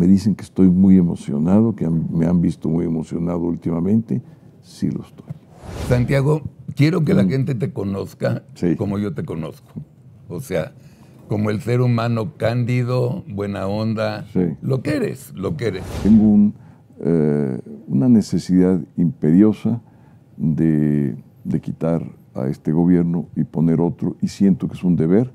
Me dicen que estoy muy emocionado, que me han visto muy emocionado últimamente. Sí lo estoy. Santiago, quiero que la gente te conozca como yo te conozco. O sea, como el ser humano cándido, buena onda, lo que eres, lo que eres. Tengo una necesidad imperiosa de quitar a este gobierno y poner otro, y siento que es un deber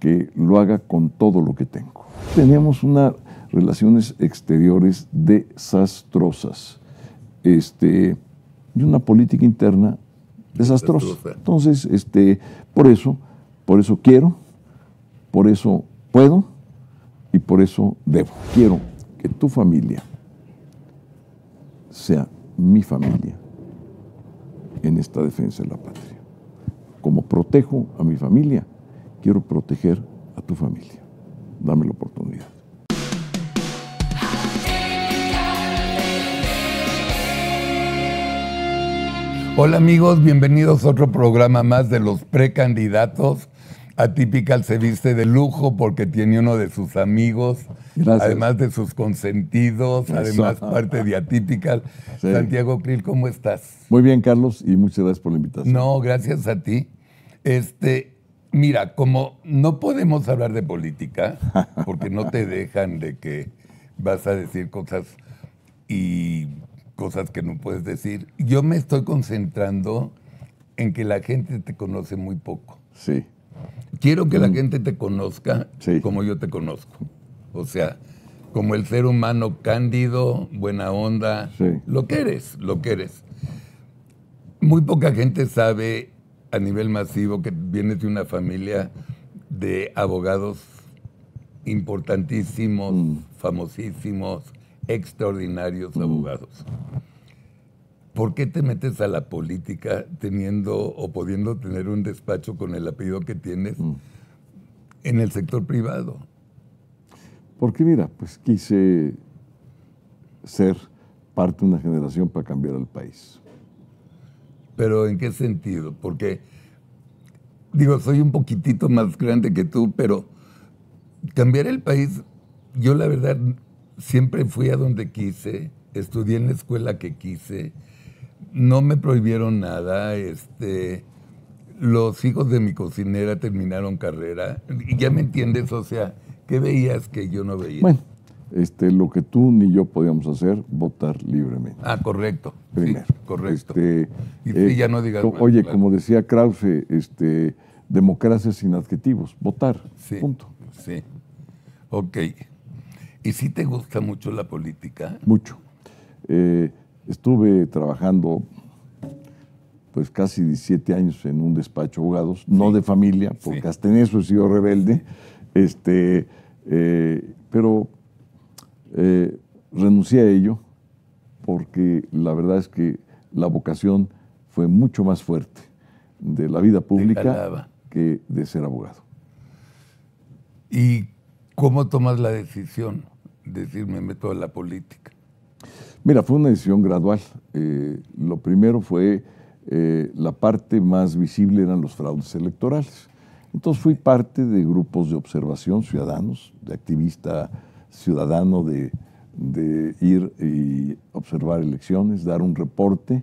que lo haga con todo lo que tengo. Tenemos unas relaciones exteriores desastrosas y una política interna desastrosa. Entonces, por eso quiero, por eso puedo y por eso debo. Quiero que tu familia sea mi familia en esta defensa de la patria. Como protejo a mi familia, quiero proteger a tu familia. Dame la oportunidad. Hola amigos, bienvenidos a otro programa más de los precandidatos. Atypical se viste de lujo porque tiene uno de sus amigos, además de sus consentidos, además parte de Atypical. Santiago Creel, ¿cómo estás? Muy bien, Carlos, y muchas gracias por la invitación. No, gracias a ti. Mira, como no podemos hablar de política, porque no te dejan, de que vas a decir cosas y cosas que no puedes decir, yo me estoy concentrando en que la gente te conoce muy poco. Sí. Quiero que la gente te conozca como yo te conozco. O sea, como el ser humano cándido, buena onda, lo que eres, lo que eres. Muy poca gente sabe a nivel masivo que vienes de una familia de abogados importantísimos, famosísimos, extraordinarios abogados. ¿Por qué te metes a la política teniendo o pudiendo tener un despacho con el apellido que tienes en el sector privado? Porque mira, pues quise ser parte de una generación para cambiar al país. ¿Pero en qué sentido? Porque, digo, soy un poquitito más grande que tú, pero cambiar el país, yo la verdad siempre fui a donde quise, estudié en la escuela que quise, no me prohibieron nada, los hijos de mi cocinera terminaron carrera, y ya me entiendes, o sea, ¿qué veías que yo no veía? Bueno, lo que tú ni yo podíamos hacer, votar libremente. Ah, correcto. Primero. Sí, correcto. Y ya no digas. Oye, claro, como decía Krause, democracia sin adjetivos, votar, punto. Sí, ok. ¿Y sí te gusta mucho la política? Mucho. Estuve trabajando pues casi 17 años en un despacho de abogados, no de familia, porque hasta en eso he sido rebelde, pero renuncié a ello porque la verdad es que la vocación fue mucho más fuerte de la vida pública que de ser abogado. ¿Y cómo tomas la decisión de decir me meto a la política? Mira, fue una decisión gradual. Lo primero fue, la parte más visible eran los fraudes electorales. Entonces fui parte de grupos de observación ciudadanos, de activista ciudadano, de ir y observar elecciones, dar un reporte,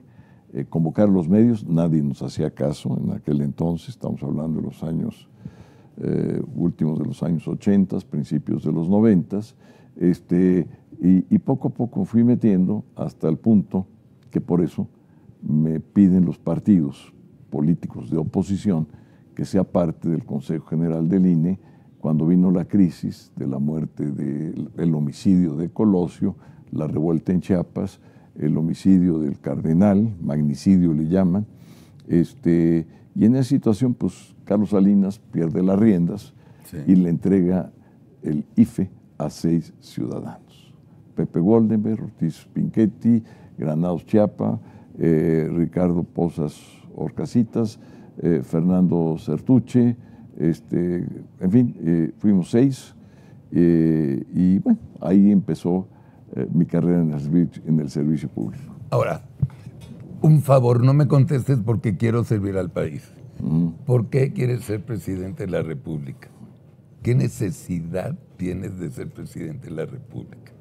convocar a los medios. Nadie nos hacía caso en aquel entonces, estamos hablando de los años últimos de los años 80, principios de los 90, y poco a poco fui metiendo hasta el punto que por eso me piden los partidos políticos de oposición que sea parte del Consejo General del INE cuando vino la crisis de la muerte, el homicidio de Colosio, la revuelta en Chiapas, el homicidio del Cardenal, magnicidio le llaman, y en esa situación, pues, Carlos Salinas pierde las riendas y le entrega el IFE a 6 ciudadanos. Pepe Woldenberg, Ortiz Pinchetti, Granados Chiapa, Ricardo Pozas Horcasitas, Fernando Zertuche, en fin, fuimos 6 y bueno, ahí empezó mi carrera en el servicio público. Ahora, un favor, no me contestes porque quiero servir al país. ¿Por qué quieres ser presidente de la República? ¿Qué necesidad tienes de ser presidente de la República?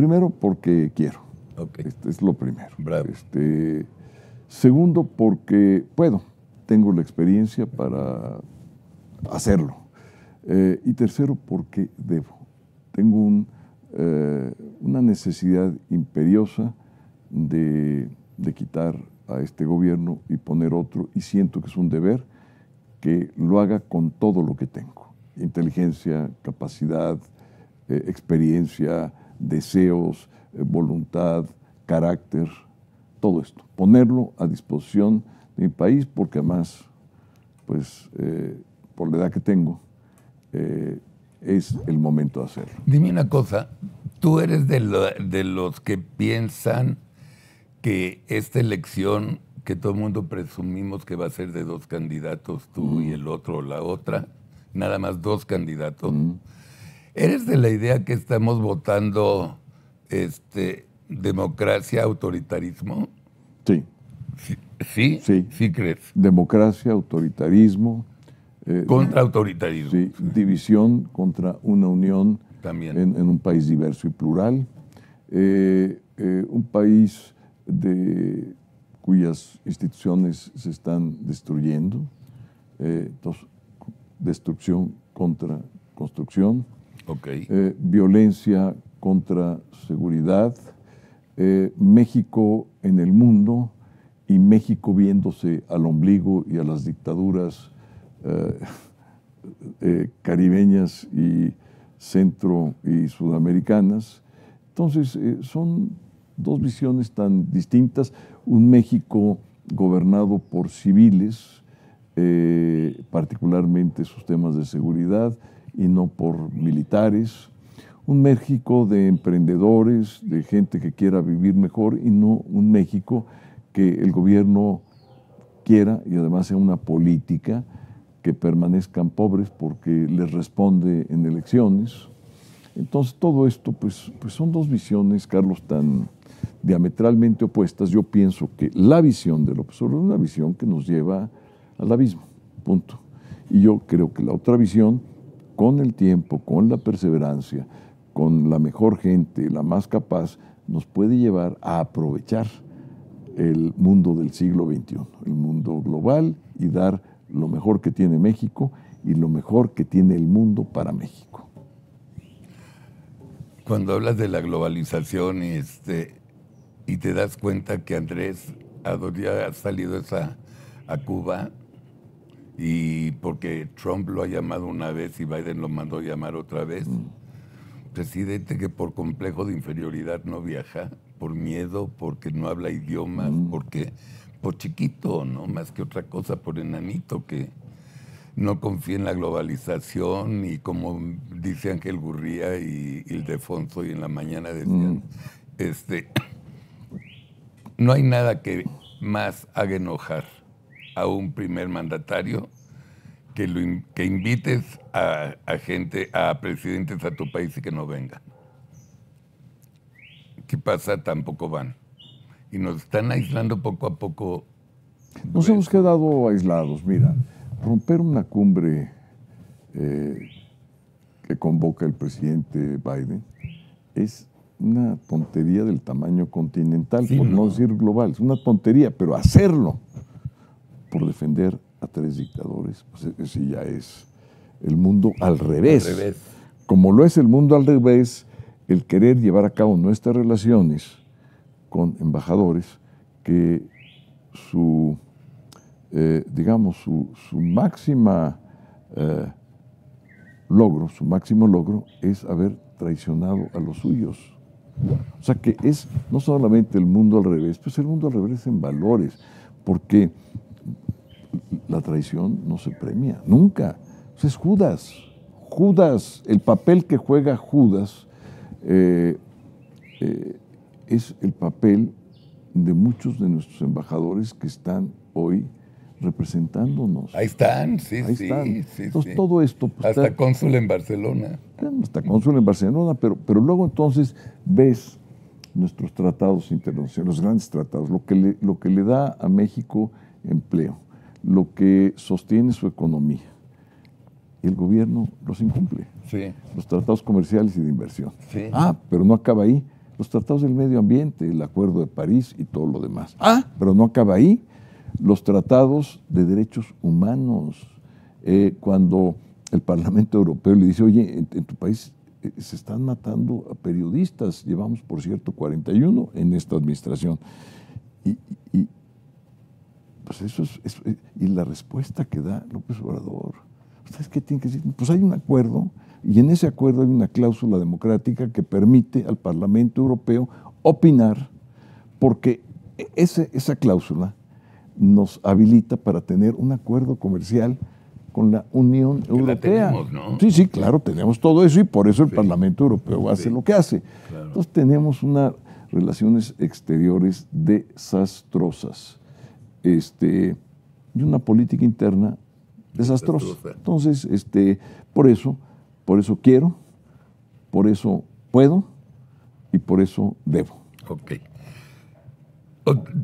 Primero, porque quiero. Okay. Es lo primero. Bravo. Segundo, porque puedo. Tengo la experiencia para hacerlo. Y tercero, porque debo. Tengo una necesidad imperiosa de quitar a este gobierno y poner otro, y siento que es un deber que lo haga con todo lo que tengo. Inteligencia, capacidad, experiencia, deseos, voluntad, carácter, todo esto. Ponerlo a disposición de mi país, porque además, pues, por la edad que tengo, es el momento de hacerlo. Dime una cosa, ¿tú eres de los que piensan que esta elección, que todo el mundo presumimos que va a ser de dos candidatos, tú y el otro o la otra, nada más dos candidatos, eres de la idea que estamos votando democracia, autoritarismo? Sí. ¿Sí? ¿Sí? Sí. ¿Sí crees? Democracia, autoritarismo. Contra autoritarismo. Sí, división contra una unión también en un país diverso y plural. Un país cuyas instituciones se están destruyendo. Entonces, destrucción contra construcción. Okay. Violencia contra seguridad. México en el mundo y México viéndose al ombligo y a las dictaduras caribeñas y centro y sudamericanas. Entonces, son dos visiones tan distintas. Un México gobernado por civiles, particularmente sus temas de seguridad, y no por militares. Un México de emprendedores, de gente que quiera vivir mejor, y no un México que el gobierno quiera, y además sea una política, que permanezcan pobres porque les responde en elecciones. Entonces, todo esto, pues son dos visiones, Carlos, tan diametralmente opuestas. Yo pienso que la visión de López Obrador es una visión que nos lleva al abismo, punto. Y yo creo que la otra visión, con el tiempo, con la perseverancia, con la mejor gente, la más capaz, nos puede llevar a aprovechar el mundo del siglo XXI, el mundo global, y dar lo mejor que tiene México y lo mejor que tiene el mundo para México. Cuando hablas de la globalización y te das cuenta que Andrés ha salido a Cuba, y porque Trump lo ha llamado una vez y Biden lo mandó llamar otra vez, presidente que por complejo de inferioridad no viaja, por miedo, porque no habla idiomas, porque... por chiquito, ¿no? Más que otra cosa, por enanito, que no confía en la globalización, y como dice Ángel Gurría y Ildefonso, y en la mañana decían, no hay nada que más haga enojar a un primer mandatario que, que invites a gente, a presidentes a tu país y que no vengan. ¿Qué pasa? Tampoco van. Y nos están aislando poco a poco. Nos hemos quedado aislados. Mira, romper una cumbre que convoca el presidente Biden es una tontería del tamaño continental, sí, por no decir global. Es una tontería, pero hacerlo por defender a tres dictadores, pues ese ya es el mundo al revés. Al revés. Como lo es el mundo al revés, el querer llevar a cabo nuestras relaciones con embajadores que su máxima logro, su máximo logro es haber traicionado a los suyos. O sea que es no solamente el mundo al revés, pues el mundo al revés en valores, porque la traición no se premia, nunca. O sea, es Judas, el papel que juega Judas, es el papel de muchos de nuestros embajadores que están hoy representándonos. Ahí están, sí, ahí están. Sí. Entonces, todo esto... pues, hasta cónsul en Barcelona. Hasta cónsul en Barcelona, pero luego entonces ves nuestros tratados internacionales, los grandes tratados, lo que le da a México empleo, lo que sostiene su economía. El gobierno los incumple. Sí. Los tratados comerciales y de inversión. Sí. Ah, pero no acaba ahí. los tratados del medio ambiente, el Acuerdo de París y todo lo demás. Ah, pero no acaba ahí, los tratados de derechos humanos. Cuando el Parlamento Europeo le dice, oye, en tu país se están matando a periodistas, llevamos, por cierto, 41 en esta administración. Y pues eso es, y la respuesta que da López Obrador, ¿ustedes qué tienen que decir? Pues hay un acuerdo, y en ese acuerdo hay una cláusula democrática que permite al Parlamento Europeo opinar, porque esa cláusula nos habilita para tener un acuerdo comercial con la Unión Europea. La tenemos, ¿no? Sí, sí, claro, tenemos todo eso y por eso el Parlamento Europeo hace lo que hace. Claro. Entonces tenemos unas relaciones exteriores desastrosas y una política interna desastrosa. Entonces, por eso quiero, por eso puedo y por eso debo. Ok.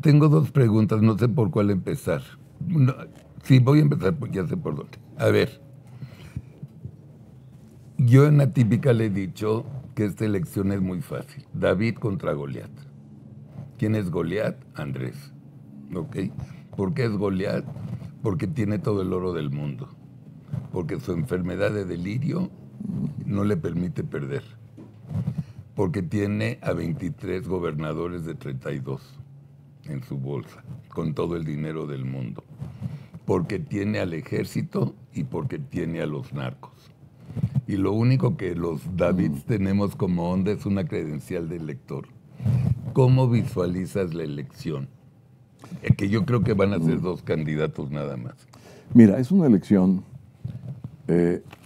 Tengo dos preguntas, no sé por cuál empezar. No, sí, voy a empezar, porque ya sé por dónde. A ver, yo en Atypical le he dicho que esta elección es muy fácil. David contra Goliat. ¿Quién es Goliat? Andrés. ¿Ok? ¿Por qué es Goliat? Porque tiene todo el oro del mundo. Porque su enfermedad de delirio no le permite perder. Porque tiene a 23 gobernadores de 32 en su bolsa, con todo el dinero del mundo. Porque tiene al ejército y porque tiene a los narcos. Y lo único que los Davids tenemos como onda es una credencial de elector. ¿Cómo visualizas la elección? Es que yo creo que van a ser dos candidatos nada más. Mira, es una elección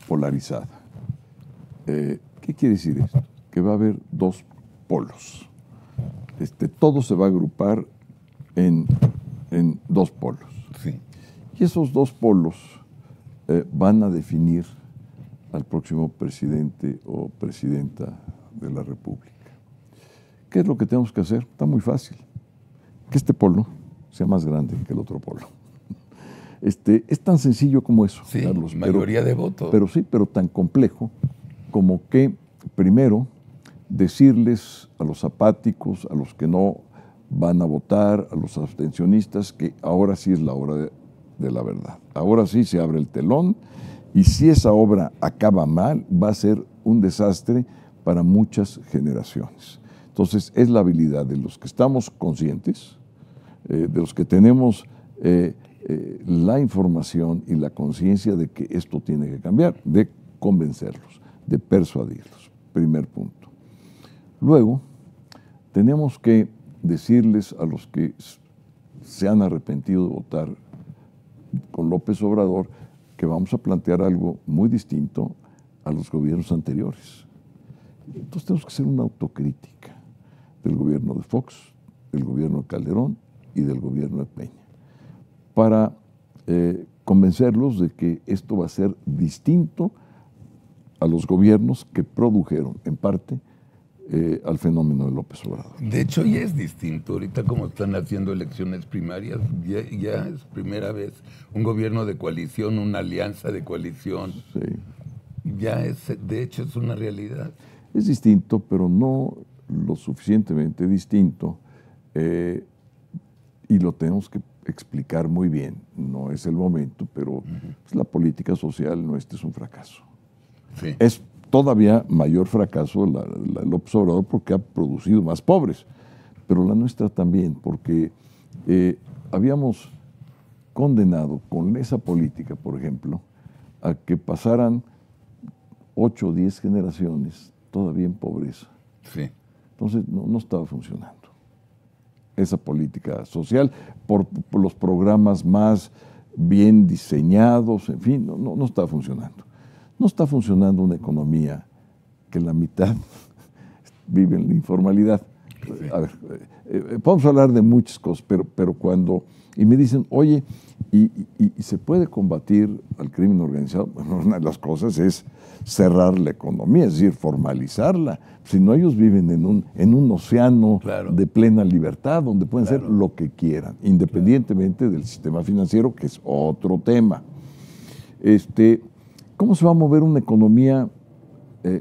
polarizada. ¿Qué quiere decir esto? Que va a haber dos polos. Todo se va a agrupar en dos polos. Sí. Y esos dos polos van a definir al próximo presidente o presidenta de la República. ¿Qué es lo que tenemos que hacer? Está muy fácil. Que este polo sea más grande que el otro polo. Es tan sencillo como eso, sí, Carlos. Mayoría de votos. Pero sí, pero tan complejo como que primero decirles a los apáticos, a los que no van a votar, a los abstencionistas, que ahora sí es la hora de la verdad. Ahora sí se abre el telón y si esa obra acaba mal, va a ser un desastre para muchas generaciones. Entonces, es la habilidad de los que estamos conscientes, de los que tenemos la información y la conciencia de que esto tiene que cambiar, de convencerlos, de persuadirlos. Primer punto. Luego, tenemos que decirles a los que se han arrepentido de votar con López Obrador que vamos a plantear algo muy distinto a los gobiernos anteriores. Entonces tenemos que hacer una autocrítica del gobierno de Fox, del gobierno de Calderón y del gobierno de Peña, para convencerlos de que esto va a ser distinto a los gobiernos que produjeron, en parte, al fenómeno de López Obrador. De hecho, ya es distinto. Ahorita como están haciendo elecciones primarias, ya es primera vez un gobierno de coalición, una alianza de coalición. Sí. Ya es, de hecho, es una realidad. Es distinto, pero no lo suficientemente distinto y lo tenemos que explicar muy bien. No es el momento, pero pues, la política social nuestra es un fracaso. Sí. Es todavía mayor fracaso la López Obrador porque ha producido más pobres, pero la nuestra también, porque habíamos condenado con esa política, por ejemplo, a que pasaran 8 o 10 generaciones todavía en pobreza. Sí. Entonces no estaba funcionando esa política social por los programas más bien diseñados, en fin, no estaba funcionando. No está funcionando una economía que la mitad vive en la informalidad. A ver, podemos hablar de muchas cosas, pero cuando... Y me dicen, oye, ¿y se puede combatir al crimen organizado? Bueno, una de las cosas es cerrar la economía, es decir, formalizarla. Si no, ellos viven en un océano de plena libertad, donde pueden hacer lo que quieran, independientemente del sistema financiero, que es otro tema. ¿Cómo se va a mover una economía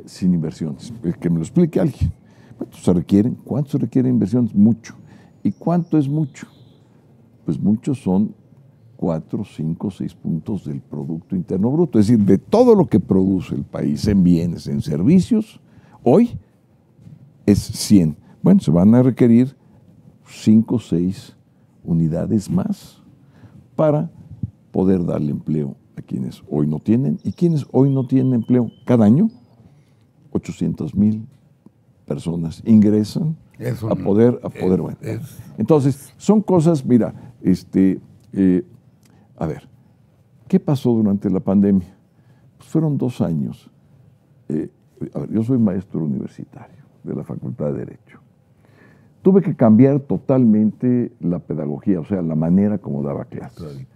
sin inversiones? Que me lo explique alguien. ¿Cuánto se requieren? ¿Cuánto se requiere inversión? Mucho. ¿Y cuánto es mucho? Pues muchos son 4, 5, 6 puntos del Producto Interno Bruto. Es decir, de todo lo que produce el país en bienes, en servicios, hoy es 100. Bueno, se van a requerir 5, 6 unidades más para poder darle empleo a quienes hoy no tienen. ¿Y quienes hoy no tienen empleo? Cada año 800,000 personas ingresan a poder. Entonces, son cosas, mira, a ver, ¿qué pasó durante la pandemia? Pues fueron 2 años. A ver, yo soy maestro universitario de la Facultad de Derecho. Tuve que cambiar totalmente la pedagogía, o sea, la manera como daba clases.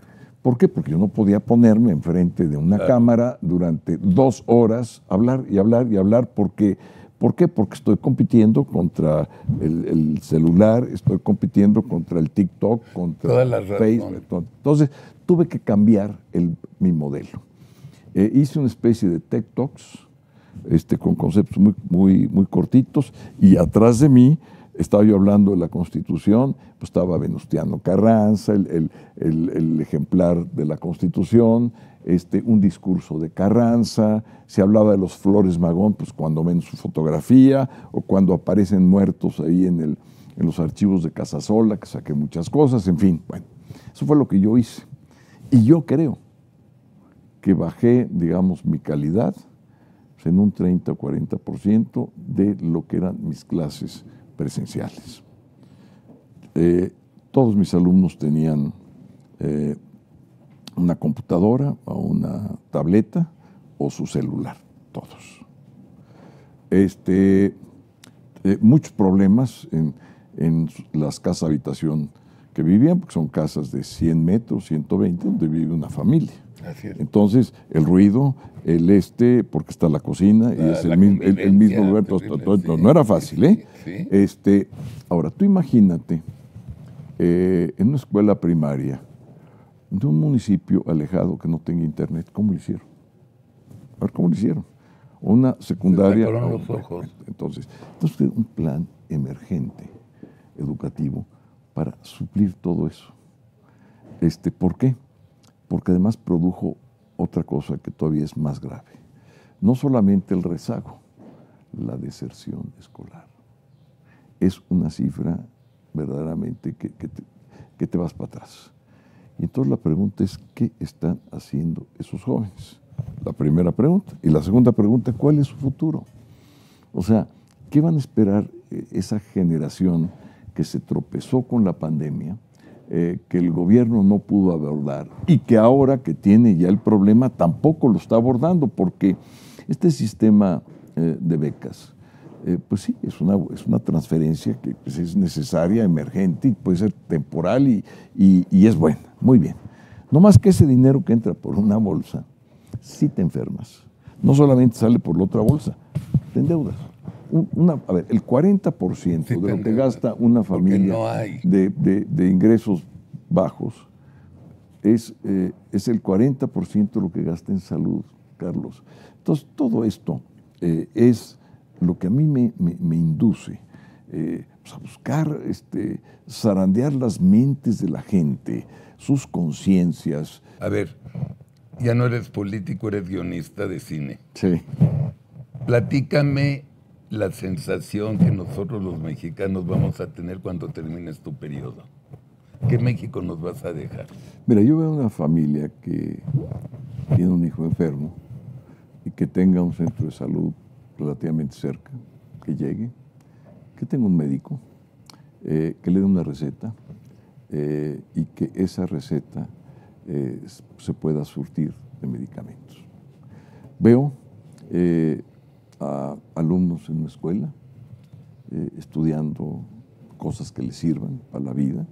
¿Por qué? Porque yo no podía ponerme enfrente de una cámara durante 2 horas, hablar y hablar y hablar, porque... ¿Por qué? Porque estoy compitiendo contra el celular, estoy compitiendo contra el TikTok, contra Facebook. Entonces, tuve que cambiar mi modelo. Hice una especie de TED Talks con conceptos muy, muy, muy cortitos, y atrás de mí estaba yo hablando de la Constitución, pues estaba Venustiano Carranza, el ejemplar de la Constitución, un discurso de Carranza, se hablaba de los Flores Magón, pues cuando ven su fotografía o cuando aparecen muertos ahí en los archivos de Casasola, que saqué muchas cosas, en fin, bueno, eso fue lo que yo hice. Y yo creo que bajé, digamos, mi calidad pues en un 30 o 40% de lo que eran mis clases presenciales. Todos mis alumnos tenían una computadora o una tableta o su celular, todos. Muchos problemas en las casas habitación que vivían, porque son casas de 100 metros, 120, donde vive una familia. Así es. Entonces, el ruido, porque está la cocina, y es el mismo lugar, todo, sí, no era fácil, ¿eh? Sí. Ahora, tú imagínate, en una escuela primaria, de un municipio alejado que no tenga internet, ¿cómo lo hicieron? A ver, ¿cómo lo hicieron? Una secundaria... Se sacaron los ojos. Entonces, un plan emergente educativo para suplir todo eso. ¿Por qué? Porque además produjo otra cosa que todavía es más grave. No solamente el rezago, la deserción escolar. Es una cifra verdaderamente que te vas para atrás. Y entonces la pregunta es, ¿qué están haciendo esos jóvenes? La primera pregunta. Y la segunda pregunta, ¿cuál es su futuro? O sea, ¿qué van a esperar esa generación que se tropezó con la pandemia, que el gobierno no pudo abordar y que ahora que tiene ya el problema tampoco lo está abordando? Porque este sistema de becas, pues sí, es una transferencia que pues, es necesaria, emergente, y puede ser temporal y es buena, muy bien. No más que ese dinero que entra por una bolsa, sí te enfermas. No solamente sale por la otra bolsa, te endeudas. A ver, el 40% sí, de lo que gasta una familia de ingresos bajos es el 40% de lo que gasta en salud, Carlos. Entonces, todo esto es lo que a mí me induce a buscar zarandear las mentes de la gente, sus conciencias. A ver, ya no eres político, eres guionista de cine. Sí. Platícame la sensación que nosotros los mexicanos vamos a tener cuando termines tu periodo. ¿Qué México nos vas a dejar? Mira, yo veo una familia que tiene un hijo enfermo y que tenga un centro de salud relativamente cerca, que llegue, que tenga un médico, que le dé una receta y que esa receta se pueda surtir de medicamentos. Veo a alumnos en una escuela estudiando cosas que les sirvan para la vida.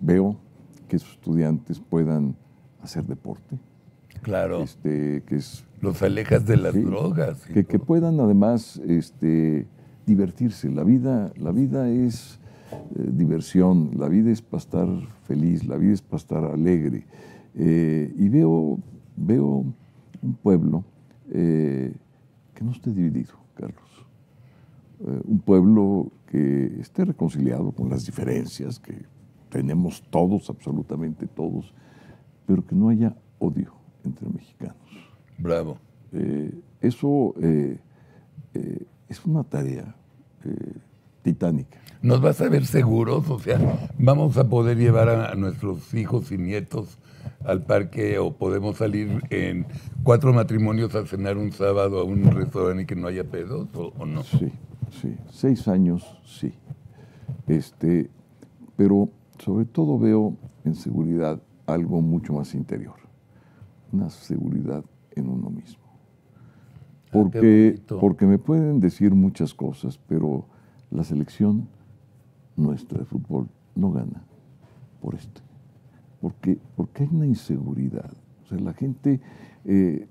Veo que sus estudiantes puedan hacer deporte. Claro. Los alejas de las drogas. Que puedan además divertirse. La vida es diversión, la vida es para estar feliz, la vida es para estar alegre. Y veo un pueblo que no esté dividido, Carlos. un pueblo que esté reconciliado con las diferencias que tenemos todos, absolutamente todos, pero que no haya odio entre mexicanos. Bravo. Eso es una tarea titánica. ¿Nos vas a ver seguros? O sea, ¿vamos a poder llevar a nuestros hijos y nietos al parque o podemos salir en 4 matrimonios a cenar un sábado a un restaurante y que no haya pedos o no? Sí, sí. 6 años, sí. Pero sobre todo veo en seguridad algo mucho más interior. Una seguridad en uno mismo. Porque me pueden decir muchas cosas, pero la selección nuestra de fútbol no gana por porque hay una inseguridad. O sea, la gente,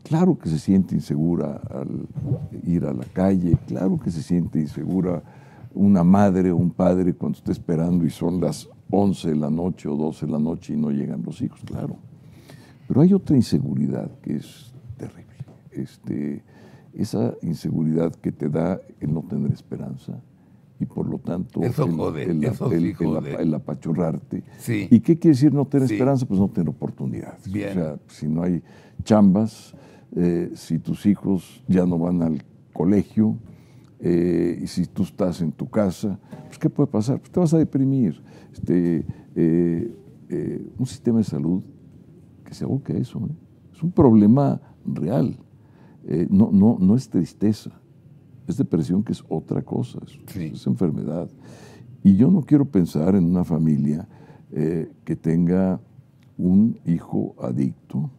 claro que se siente insegura al ir a la calle, claro que se siente insegura una madre o un padre cuando está esperando y son las 11 de la noche o 12 de la noche y no llegan los hijos, claro. Pero hay otra inseguridad que es terrible. Esa inseguridad que te da el no tener esperanza y por lo tanto el apachurrarte. Sí. ¿Y qué quiere decir no tener esperanza? Pues no tener oportunidades. Bien. O sea, si no hay chambas, si tus hijos ya no van al colegio, y si tú estás en tu casa, pues ¿qué puede pasar? Pues te vas a deprimir. Un sistema de salud que se aboque a eso, ¿eh? Es un problema real. No es tristeza, es depresión, que es otra cosa, es enfermedad. Y yo no quiero pensar en una familia que tenga un hijo adicto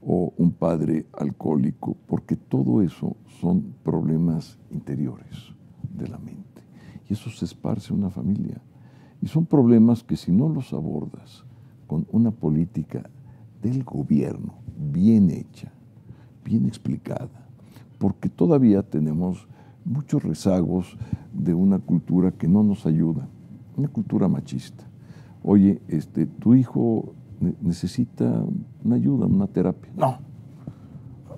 o un padre alcohólico, porque todo eso son problemas interiores de la mente. Y eso se esparce en una familia. Y son problemas que si no los abordas con una política del gobierno bien hecha, bien explicada, porque todavía tenemos muchos rezagos de una cultura que no nos ayuda, una cultura machista. Oye, tu hijo necesita una ayuda, una terapia. No,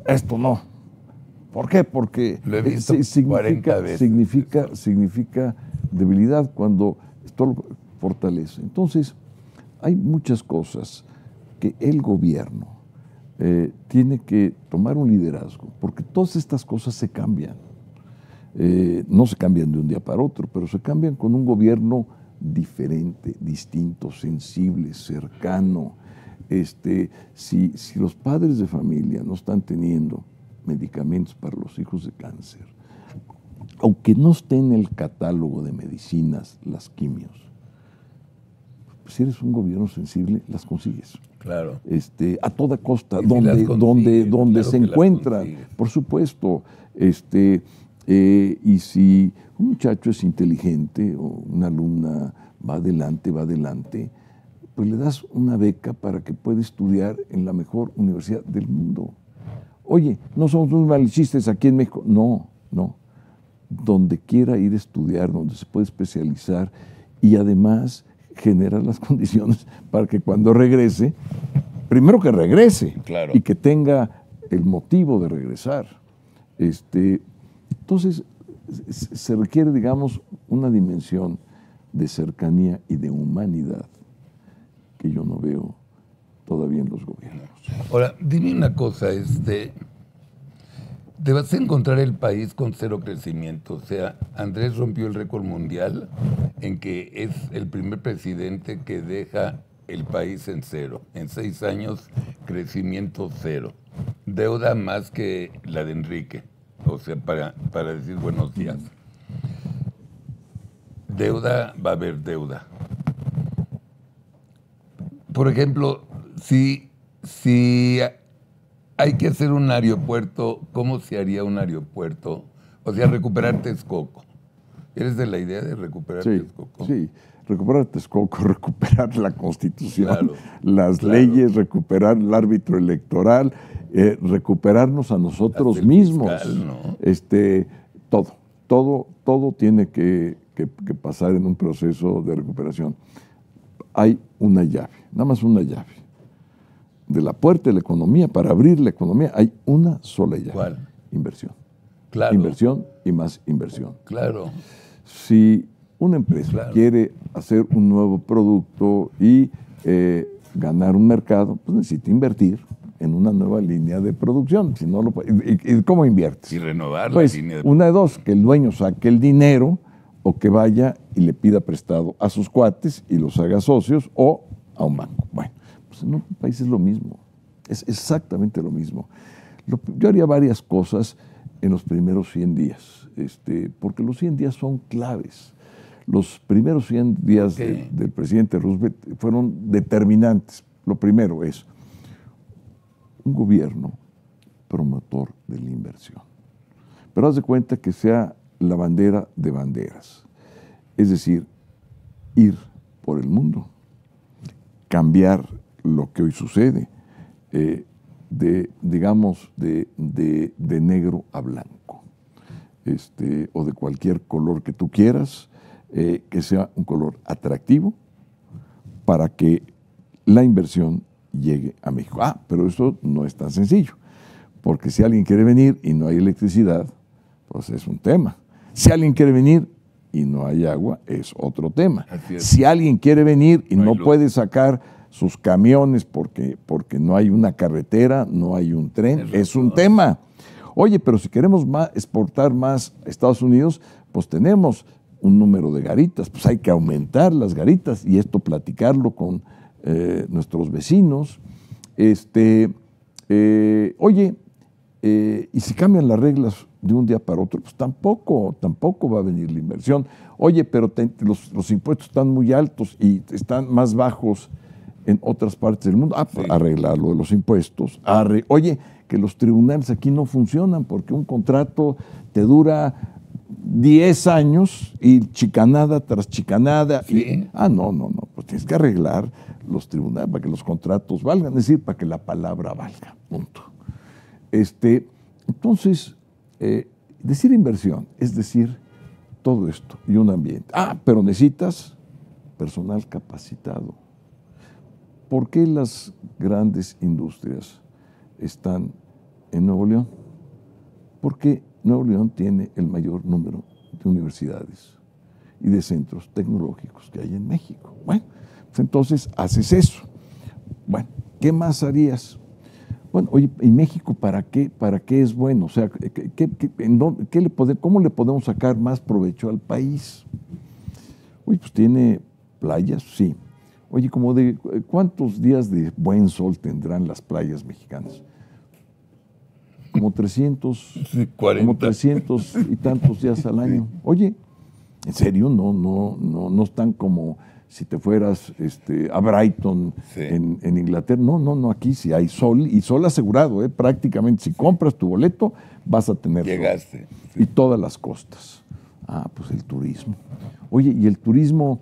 esto no. ¿Por qué? Porque lo he visto 40 veces. Significa debilidad cuando esto lo fortalece. Entonces, hay muchas cosas que el gobierno tiene que tomar un liderazgo, porque todas estas cosas se cambian. No se cambian de un día para otro, pero se cambian con un gobierno diferente, distinto, sensible, cercano. Si los padres de familia no están teniendo medicamentos para los hijos de cáncer, aunque no esté en el catálogo de medicinas las quimios, si eres un gobierno sensible, las consigues. Claro. A toda costa, donde se encuentran, por supuesto. Y si un muchacho es inteligente o una alumna va adelante, pues le das una beca para que pueda estudiar en la mejor universidad del mundo. Oye, no somos unos malicistas aquí en México. No, no. Donde quiera ir a estudiar, donde se puede especializar y además generar las condiciones para que cuando regrese, primero que regrese, claro, y que tenga el motivo de regresar. Entonces, se requiere, digamos, una dimensión de cercanía y de humanidad que yo no veo todavía en los gobiernos. Ahora, dime una cosa, te vas a encontrar el país con 0 crecimiento. O sea, Andrés rompió el récord mundial en que es el primer presidente que deja el país en cero. En 6 años, crecimiento 0. Deuda más que la de Enrique. O sea, para decir buenos días. Deuda, va a haber deuda. Por ejemplo, si hay que hacer un aeropuerto, ¿cómo se haría un aeropuerto? O sea, recuperar Texcoco. ¿Eres de la idea de recuperar Texcoco? Sí, recuperar Texcoco, recuperar la Constitución, claro, las leyes, recuperar el árbitro electoral, recuperarnos a nosotros mismos. Fiscal, ¿no? Todo tiene que pasar en un proceso de recuperación. Hay una llave, nada más una llave. De la puerta de la economía, para abrir la economía, hay una sola llave. ¿Cuál? Inversión. Claro. Inversión y más inversión. Claro. Si una empresa quiere hacer un nuevo producto y ganar un mercado, pues necesita invertir en una nueva línea de producción. Si no lo puede, ¿y cómo inviertes? Y renovar pues, la línea de producción. Una de dos, que el dueño saque el dinero o que vaya y le pida prestado a sus cuates y los haga socios o a un banco. Bueno, pues en otro país es lo mismo. Es exactamente lo mismo. Yo haría varias cosas en los primeros 100 días, porque los 100 días son claves. Los primeros 100 días del presidente Roosevelt fueron determinantes. Lo primero es un gobierno promotor de la inversión. Pero haz de cuenta que sea la bandera de banderas. Es decir, ir por el mundo, cambiar lo que hoy sucede, digamos, de negro a blanco, o de cualquier color que tú quieras, que sea un color atractivo para que la inversión llegue a México. Ah, pero eso no es tan sencillo, porque si alguien quiere venir y no hay electricidad, pues es un tema. Si alguien quiere venir y no hay agua, es otro tema. Si alguien quiere venir y no puede sacar sus camiones porque no hay una carretera, no hay un tren, es un tema. Oye, pero si queremos exportar más a Estados Unidos, pues tenemos un número de garitas, pues hay que aumentar las garitas y esto platicarlo con nuestros vecinos. Y si cambian las reglas de un día para otro, pues tampoco va a venir la inversión. Oye, pero los impuestos están muy altos y están más bajos en otras partes del mundo. Ah, pues arreglar lo de los impuestos. Oye, que los tribunales aquí no funcionan porque un contrato te dura 10 años y chicanada tras chicanada. Sí. No, pues tienes que arreglar los tribunales para que los contratos valgan, es decir, para que la palabra valga, punto. Entonces, decir inversión es decir todo esto y un ambiente. Ah, pero necesitas personal capacitado. ¿Por qué las grandes industrias están en Nuevo León? Porque Nuevo León tiene el mayor número de universidades y de centros tecnológicos que hay en México. Bueno, pues entonces haces eso. Bueno, ¿qué más harías? Bueno, oye, ¿y México para qué es bueno? O sea, ¿cómo le podemos sacar más provecho al país? Oye, pues tiene playas, sí. Oye, ¿cuántos días de buen sol tendrán las playas mexicanas? Como 300 y tantos días al año. Oye, ¿en serio? No están como si te fueras a Brighton en Inglaterra. No, aquí sí hay sol, y sol asegurado, prácticamente. Si compras tu boleto, vas a tener sol. Llegaste. Sí. Y todas las costas. Ah, pues el turismo. Oye, y el turismo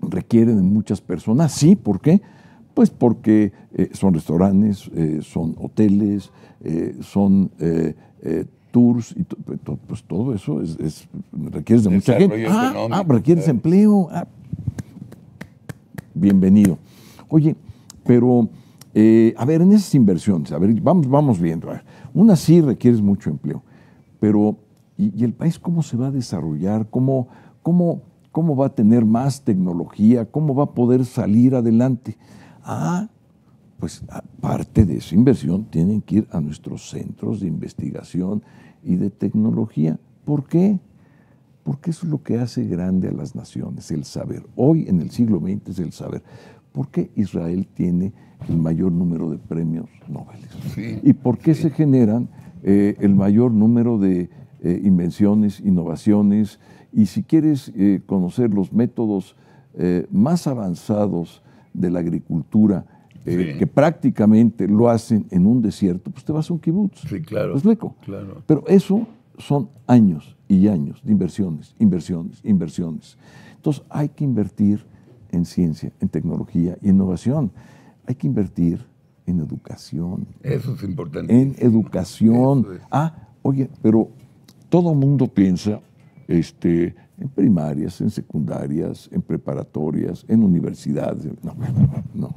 requiere de muchas personas. Sí, ¿por qué? Pues porque son restaurantes, son hoteles, son tours, y pues todo eso requiere de mucha gente. Requiere empleo. Bienvenido. Oye, pero a ver, en esas inversiones, a ver, vamos viendo. Una sí requiere mucho empleo, pero ¿y el país cómo se va a desarrollar? ¿Cómo va a tener más tecnología? ¿Cómo va a poder salir adelante? Ah, pues aparte de esa inversión tienen que ir a nuestros centros de investigación y de tecnología. ¿Por qué? Porque eso es lo que hace grande a las naciones, el saber. Hoy en el siglo XX es el saber. ¿Por qué Israel tiene el mayor número de premios Nobel? Sí, ¿y por qué se generan el mayor número de invenciones, innovaciones? Y si quieres conocer los métodos más avanzados de la agricultura, que prácticamente lo hacen en un desierto, pues te vas a un kibutz. Sí, claro. ¿Lo explico? Claro. Pero eso son años y años de inversiones. Entonces hay que invertir en ciencia, en tecnología, en innovación. Hay que invertir en educación. Eso es importante. En educación. Es. Oye, pero todo mundo piensa en primarias, en secundarias, en preparatorias, en universidades. No.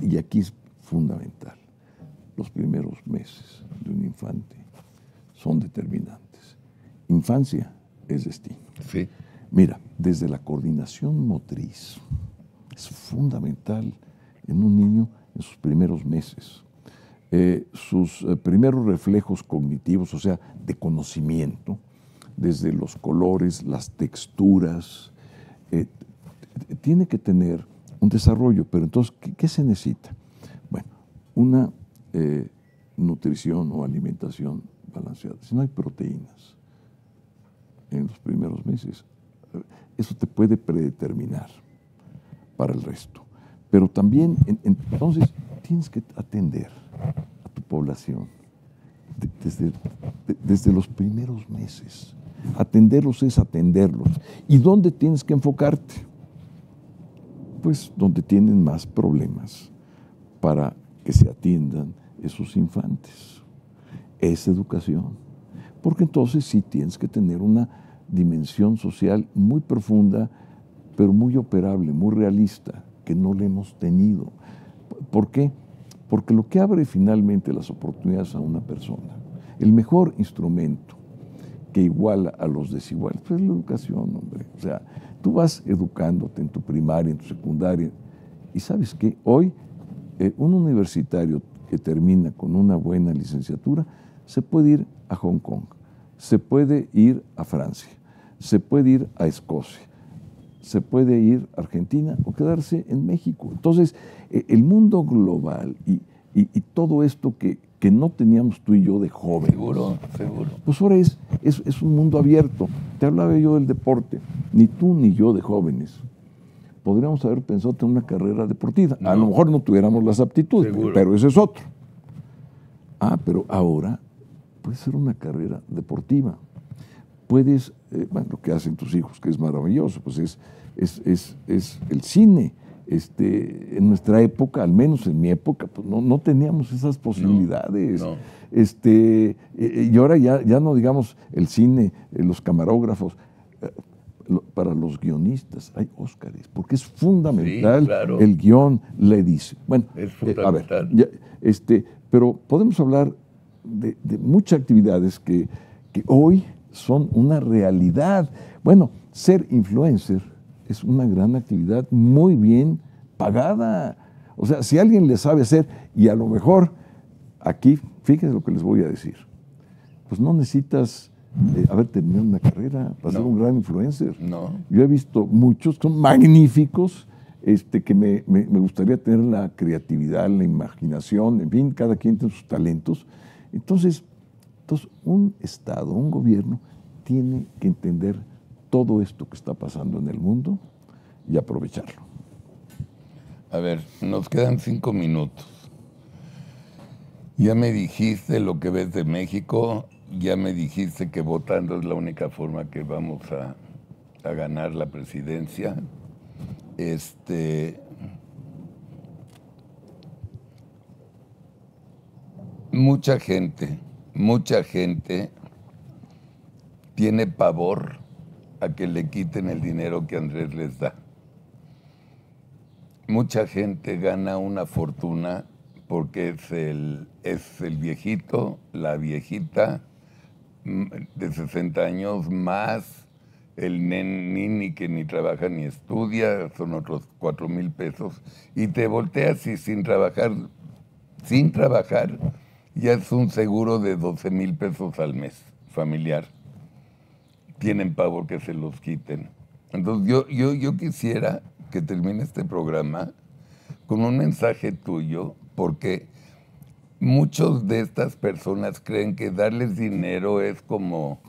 Y aquí es fundamental. los primeros meses de un infante son determinantes. Infancia es destino. Sí. Mira, desde la coordinación motriz es fundamental en un niño en sus primeros meses. Sus primeros reflejos cognitivos, o sea, de conocimiento, desde los colores, las texturas, tiene que tener un desarrollo. Pero entonces, ¿qué se necesita? Bueno, una nutrición o alimentación balanceada. Si no hay proteínas en los primeros meses, eso te puede predeterminar para el resto. Pero también, entonces, tienes que atender a tu población desde los primeros meses. Atenderlos es atenderlos. ¿Y dónde tienes que enfocarte? Pues donde tienen más problemas para que se atiendan esos infantes. Es educación. Porque entonces sí tienes que tener una dimensión social muy profunda, pero muy operable, muy realista, que no le hemos tenido. ¿Por qué? Porque lo que abre finalmente las oportunidades a una persona, el mejor instrumento que iguala a los desiguales, pues es la educación, hombre. O sea, tú vas educándote en tu primaria, en tu secundaria, y ¿sabes qué? Hoy un universitario que termina con una buena licenciatura se puede ir a Hong Kong, se puede ir a Francia, se puede ir a Escocia, se puede ir a Argentina o quedarse en México. Entonces, el mundo global y todo esto que no teníamos tú y yo de jóvenes. Seguro, seguro. Pues ahora es un mundo abierto. Te hablaba yo del deporte. Ni tú ni yo de jóvenes podríamos haber pensado en una carrera deportiva. No. A lo mejor no tuviéramos las aptitudes, pero ese es otro. Ah, pero ahora puede ser una carrera deportiva. Puedes, bueno, lo que hacen tus hijos, que es maravilloso, pues es el cine. En nuestra época, al menos en mi época, pues no teníamos esas posibilidades. No, no. Y ahora ya no digamos el cine, los camarógrafos, para los guionistas hay Óscares, porque es fundamental, sí, claro, el guión, la edición. Bueno, es fundamental. A ver, pero podemos hablar de muchas actividades que hoy son una realidad. Bueno, ser influencer es una gran actividad muy bien pagada. O sea, si alguien le sabe hacer, y a lo mejor aquí, fíjense lo que les voy a decir, pues no necesitas haber terminado una carrera para ser un gran influencer. No. Yo he visto muchos, son magníficos, que me gustaría tener la creatividad, la imaginación, en fin, cada quien tiene sus talentos. Entonces, un Estado, un gobierno, tiene que entender todo esto que está pasando en el mundo y aprovecharlo. A ver, nos quedan 5 minutos. Ya me dijiste lo que ves de México, ya me dijiste que votando es la única forma que vamos a ganar la presidencia. Mucha gente tiene pavor a que le quiten el dinero que Andrés les da. Mucha gente gana una fortuna porque es el viejito, la viejita de 60 años, más el nini que ni trabaja ni estudia, son otros 4,000 pesos, y te volteas y sin trabajar, ya es un seguro de 12,000 pesos al mes, familiar. Tienen pavor que se los quiten. Entonces, yo quisiera que termine este programa con un mensaje tuyo, porque muchas de estas personas creen que darles dinero es como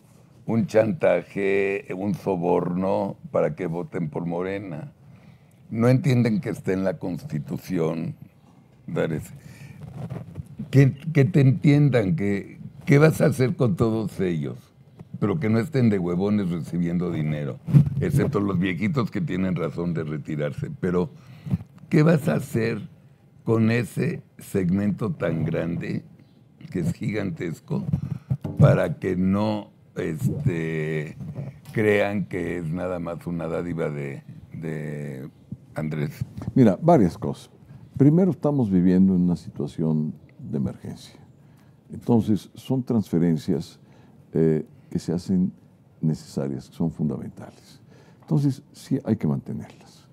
un chantaje, un soborno para que voten por Morena. No entienden que está en la Constitución dar ese. Que te entiendan, que qué vas a hacer con todos ellos, pero que no estén de huevones recibiendo dinero, excepto los viejitos que tienen razón de retirarse. Pero, ¿qué vas a hacer con ese segmento tan grande, que es gigantesco, para que no crean que es nada más una dádiva de Andrés? Mira, varias cosas. Primero, estamos viviendo en una situación de emergencia. Entonces, son transferencias que se hacen necesarias, que son fundamentales. Entonces, sí hay que mantenerlas,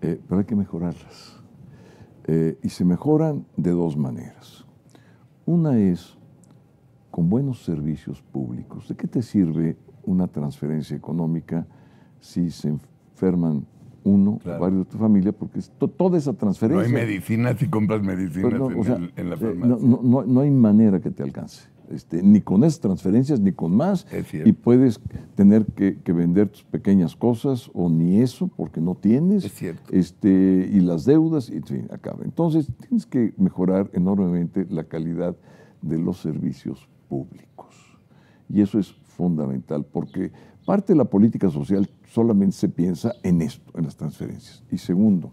pero hay que mejorarlas. Y se mejoran de dos maneras. Una es con buenos servicios públicos. ¿De qué te sirve una transferencia económica si se enferman uno, claro, varios de tu familia? Porque toda esa transferencia... No hay medicinas si compras medicinas en la farmacia. No hay manera que te alcance, ni con esas transferencias, ni con más. Y puedes tener que vender tus pequeñas cosas o ni eso porque no tienes. Es cierto. Y las deudas, y en fin, acaba. Entonces, tienes que mejorar enormemente la calidad de los servicios públicos. Y eso es fundamental porque... parte de la política social solamente se piensa en esto, en las transferencias. Y segundo,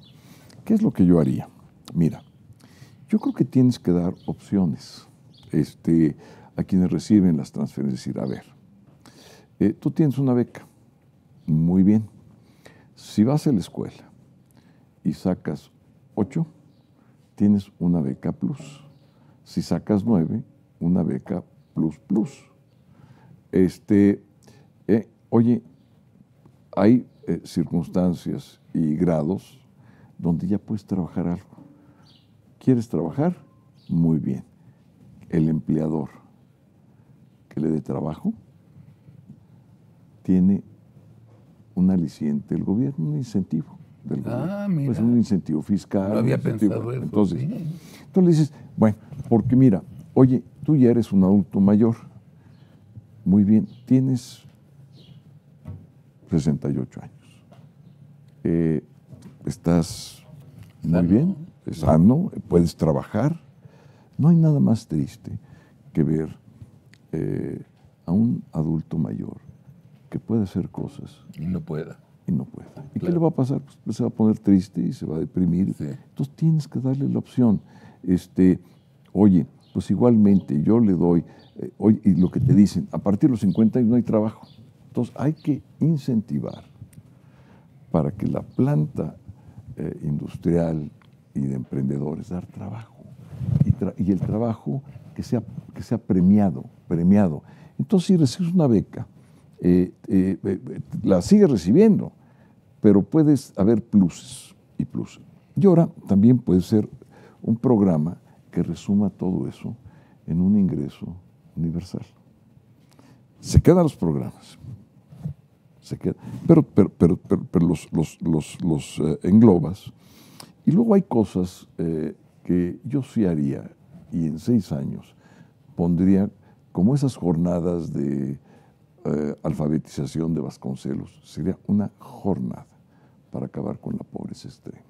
¿qué es lo que yo haría? Mira, yo creo que tienes que dar opciones a quienes reciben las transferencias. Es decir, a ver, tú tienes una beca, muy bien. Si vas a la escuela y sacas 8, tienes una beca plus. Si sacas 9, una beca plus plus. Oye, hay circunstancias y grados donde ya puedes trabajar algo. ¿Quieres trabajar? Muy bien. El empleador que le dé trabajo tiene un aliciente del gobierno, un incentivo del gobierno. Ah, mira. Pues un incentivo fiscal. No había pensado eso. Entonces le dices, bueno, porque mira, oye, tú ya eres un adulto mayor. Muy bien, tienes 68 años. Estás muy bien, sano, puedes trabajar. No hay nada más triste que ver a un adulto mayor que puede hacer cosas y no pueda. ¿Y qué le va a pasar? Pues se va a poner triste y se va a deprimir. Sí. Entonces tienes que darle la opción. Oye, pues igualmente yo le doy, y lo que te dicen, a partir de los 50 años no hay trabajo. Entonces, hay que incentivar para que la planta industrial y de emprendedores dar trabajo. Y el trabajo que sea premiado. Entonces, si recibes una beca, la sigues recibiendo, pero puedes haber pluses y pluses. Y ahora también puede ser un programa que resuma todo eso en un ingreso universal. Se quedan los programas. Pero los englobas. Y luego hay cosas que yo sí haría y en 6 años pondría como esas jornadas de alfabetización de Vasconcelos. Sería una jornada para acabar con la pobreza extrema.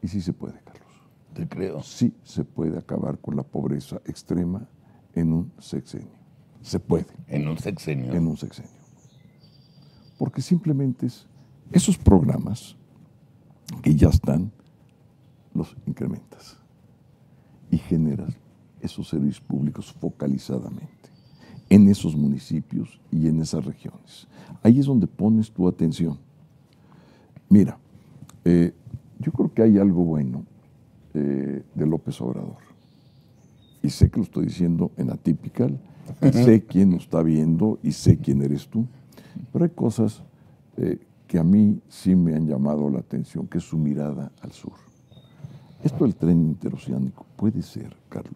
Y sí se puede, Carlos. Te creo. Sí se puede acabar con la pobreza extrema en un sexenio. Se puede. En un sexenio. En un sexenio. Porque simplemente esos programas que ya están, los incrementas y generas esos servicios públicos focalizadamente en esos municipios y en esas regiones. Ahí es donde pones tu atención. Mira, yo creo que hay algo bueno de López Obrador. Y sé que lo estoy diciendo en Atypical, y sé quién nos está viendo, y sé quién eres tú. Pero hay cosas que a mí sí me han llamado la atención, que es su mirada al sur. Esto del tren interoceánico puede ser, Carlos,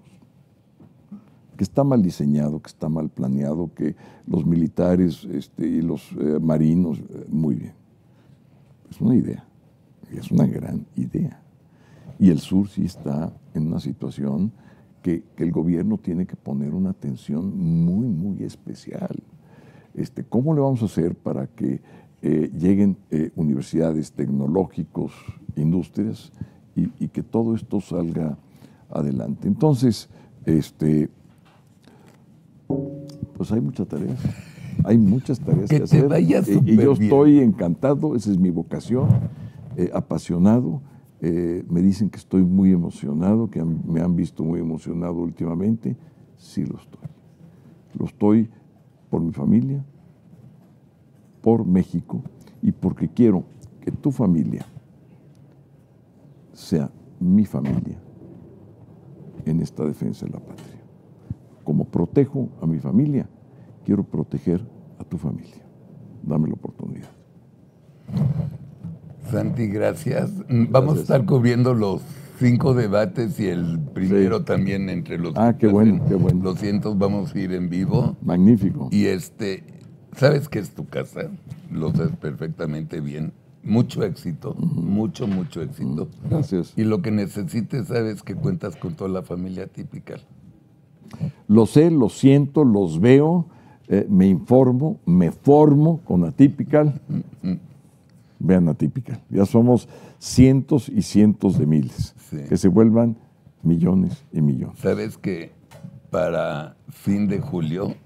que está mal diseñado, que está mal planeado, que los militares y los marinos, muy bien. Es una idea, es una gran idea. Y el sur sí está en una situación que el gobierno tiene que poner una atención muy, muy especial. ¿Cómo le vamos a hacer para que lleguen universidades, tecnológicos, industrias y que todo esto salga adelante? Entonces, pues hay muchas tareas. Hay muchas tareas que hacer. Y yo estoy encantado, esa es mi vocación, apasionado. Me dicen que estoy muy emocionado, que me han visto muy emocionado últimamente. Sí lo estoy. Lo estoy por mi familia, por México, y porque quiero que tu familia sea mi familia en esta defensa de la patria. Como protejo a mi familia, quiero proteger a tu familia. Dame la oportunidad. Santi, gracias. Vamos a estar cubriendo los 5 debates y el primero también entre los... Ah, qué bueno, qué bueno. Los 200 vamos a ir en vivo. Magnífico. Y sabes que es tu casa, lo sabes perfectamente bien. Mucho éxito, mucho éxito. Gracias. Y lo que necesites, sabes que cuentas con toda la familia Atypical. Lo sé, lo siento, los veo, me informo, me formo con Atypical. Vean Atypical, ya somos cientos y cientos de miles, que se vuelvan millones y millones. Sabes que para fin de julio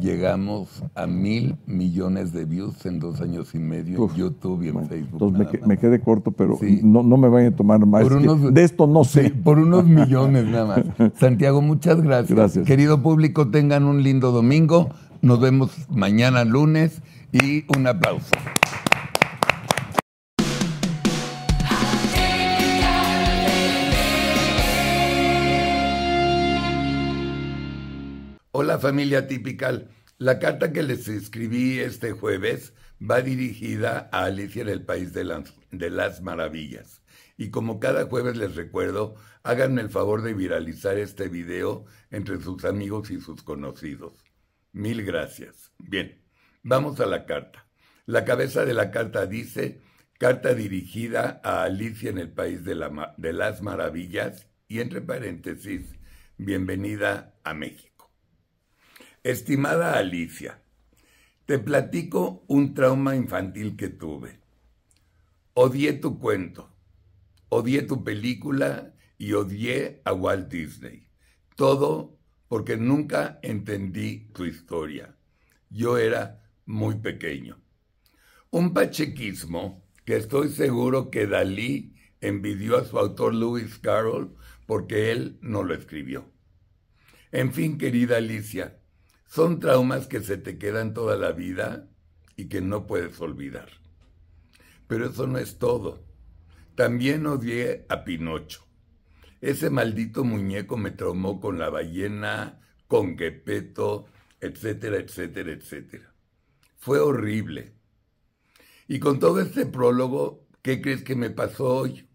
llegamos a 1,000 millones de views en 2 años y medio en YouTube y en Facebook. Entonces me quedé corto, pero no me vayan a tomar más. De esto no sé. Sí, por unos millones nada más. Santiago, muchas gracias. Gracias. Querido público, tengan un lindo domingo. Nos vemos mañana lunes y un aplauso. Hola familia Atypical, la carta que les escribí este jueves va dirigida a Alicia en el País de las Maravillas. Y como cada jueves les recuerdo, háganme el favor de viralizar este video entre sus amigos y sus conocidos. 1000 gracias. Bien, vamos a la carta. La cabeza de la carta dice, carta dirigida a Alicia en el País de las Maravillas y entre paréntesis, bienvenida a México. Estimada Alicia, te platico un trauma infantil que tuve. Odié tu cuento, odié tu película y odié a Walt Disney. Todo porque nunca entendí tu historia. Yo era muy pequeño. Un pachequismo que estoy seguro que Dalí envidió a su autor Lewis Carroll porque él no lo escribió. En fin, querida Alicia, son traumas que se te quedan toda la vida y que no puedes olvidar. Pero eso no es todo. También odié a Pinocho. Ese maldito muñeco me traumó con la ballena, con Gepetto, etcétera, etcétera, etcétera. Fue horrible. Y con todo este prólogo, ¿qué crees que me pasó hoy?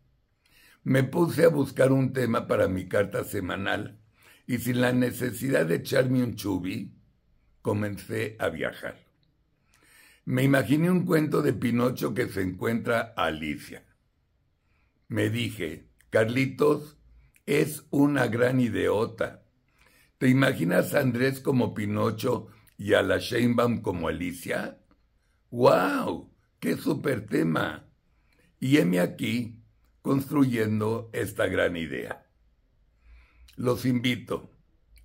Me puse a buscar un tema para mi carta semanal y sin la necesidad de echarme un chubby, comencé a viajar. Me imaginé un cuento de Pinocho que se encuentra a Alicia. Me dije, Carlitos, es una gran idiota. ¿Te imaginas a Andrés como Pinocho y a la Sheinbaum como Alicia? ¡Wow! ¡Qué súper tema! Y heme aquí construyendo esta gran idea. Los invito.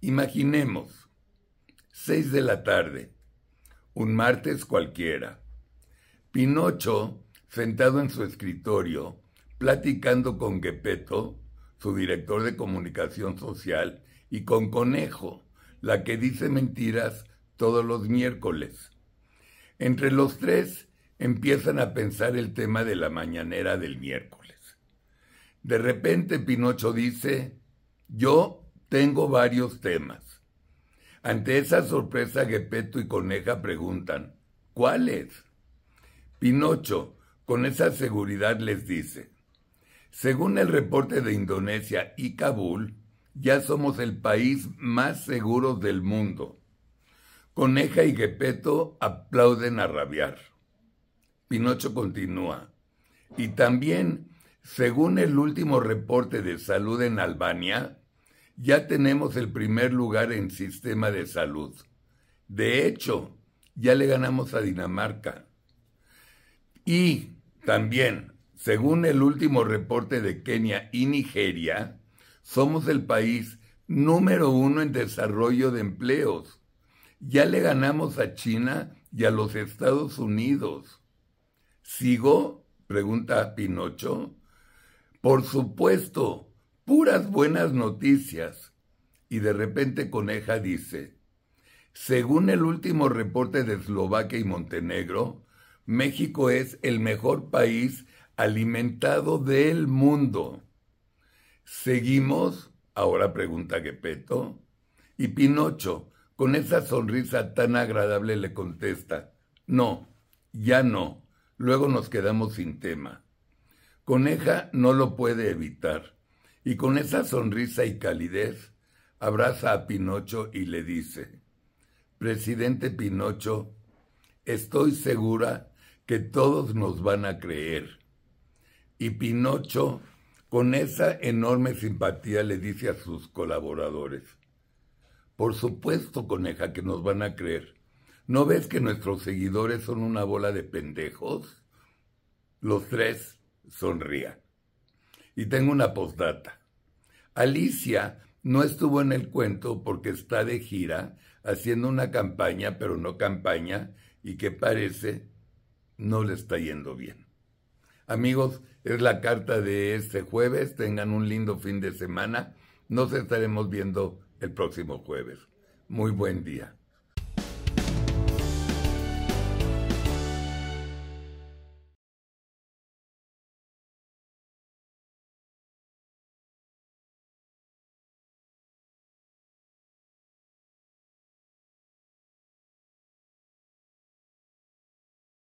Imaginemos, 6 de la tarde, un martes cualquiera. Pinocho, sentado en su escritorio, platicando con Gepetto, su director de comunicación social, y con Conejo, la que dice mentiras todos los miércoles. Entre los tres empiezan a pensar el tema de la mañanera del miércoles. De repente Pinocho dice... Yo tengo varios temas. Ante esa sorpresa, Gepetto y Coneja preguntan, ¿cuáles? Pinocho, con esa seguridad, les dice, según el reporte de Indonesia y Kabul, ya somos el país más seguro del mundo. Coneja y Gepetto aplauden a rabiar. Pinocho continúa, y también... Según el último reporte de salud en Albania, ya tenemos el primer lugar en sistema de salud. De hecho, ya le ganamos a Dinamarca. Y también, según el último reporte de Kenia y Nigeria, somos el país número 1 en desarrollo de empleos. Ya le ganamos a China y a los Estados Unidos. ¿Sigo?, pregunta Pinocho. Por supuesto, puras buenas noticias. Y de repente Coneja dice, según el último reporte de Eslovaquia y Montenegro, México es el mejor país alimentado del mundo. ¿Seguimos?, ahora pregunta Gepetto. Y Pinocho, con esa sonrisa tan agradable, le contesta: no, ya no, luego nos quedamos sin tema. Coneja no lo puede evitar, y con esa sonrisa y calidez abraza a Pinocho y le dice: presidente Pinocho, estoy segura que todos nos van a creer. Y Pinocho, con esa enorme simpatía, le dice a sus colaboradores: por supuesto, coneja, que nos van a creer. ¿No ves que nuestros seguidores son una bola de pendejos? Los tres sonrían. Y tengo una postdata. Alicia no estuvo en el cuento porque está de gira haciendo una campaña, pero no campaña, y que parece no le está yendo bien. Amigos, es la carta de este jueves. Tengan un lindo fin de semana. Nos estaremos viendo el próximo jueves. Muy buen día.